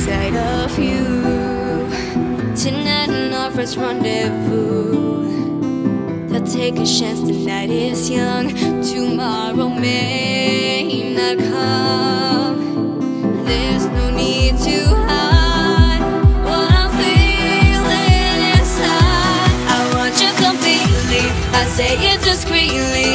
inside of you. Tonight and our first rendezvous. I'll take a chance, tonight is young. Tomorrow may not come. There's no need to hide. I say it discreetly,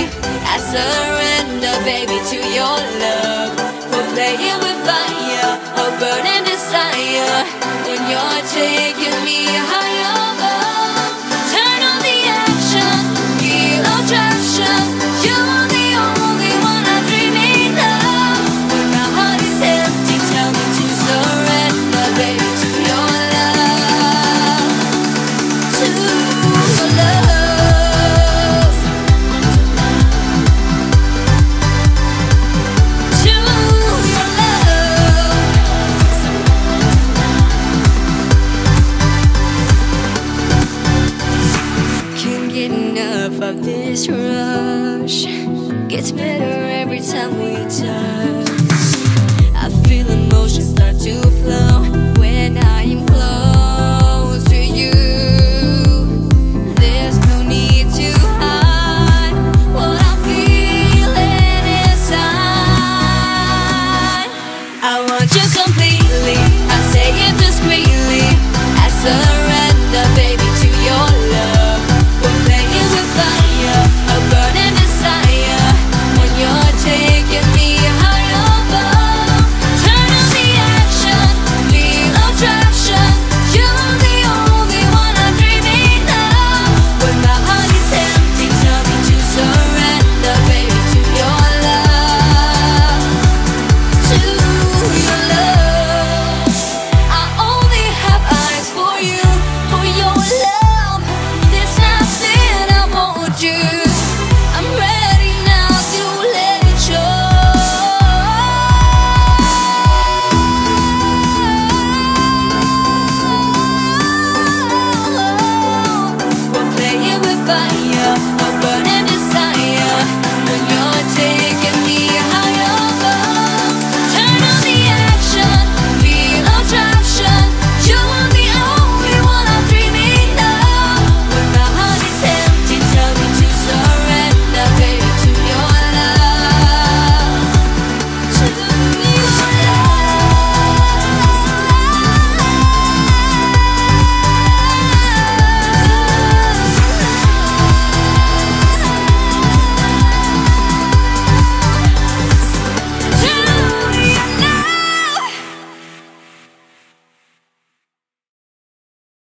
I surrender, baby, to your love. We're playing with fire, a burning desire. When you're taking me higher up, turn on the action, feel attraction. You are the only one I'm dreaming of. When my heart is empty, tell me to surrender, baby, to your love. To your love. Of this rush, gets better every time we touch. I feel emotions start to flow when I am close to you. There's no need to hide what I'm feeling inside. I want you to come.